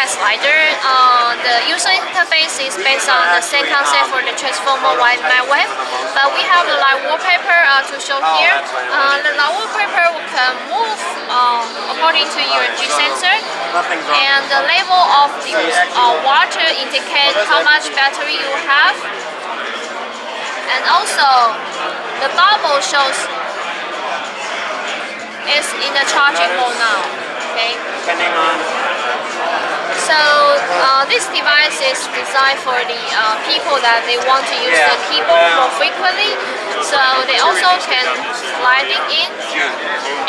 Pad Slider. The user interface is based on the same concept for the transformer microwave, but we have the light wallpaper to show here. The light wallpaper can move according to your G sensor, and the level of the water indicates how much battery you have, and also the bubble shows it's in the charging mode now. Okay. So this device is designed for the people that they want to use the keyboard more frequently. So they also can slide it in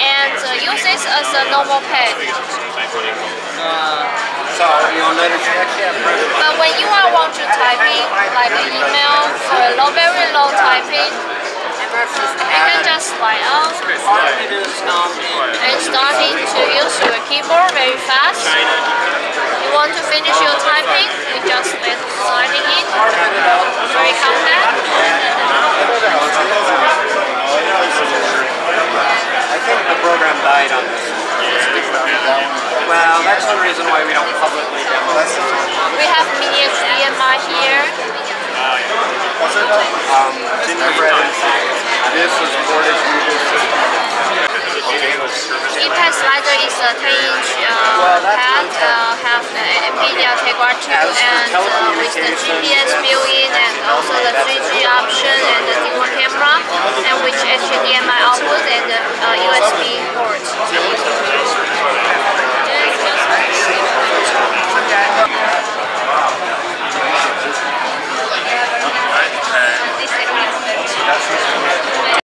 and use this as a normal pad. But when you are want to type in like an email or very low typing, you can just slide out and starting to use your keyboard very fast. You want to finish your typing, you just let it slide in. Very compact. I think the program died on this. Well, that's the reason why we don't publicly demo this. We have mini HDMI here. Gingerbread inside. This is for this Eee Pad Slider is a 10-inch pad, have the NVIDIA Tegra 2 and with the GPS built-in and also the 3G option and the dual camera and with HDMI output and the USB port. This is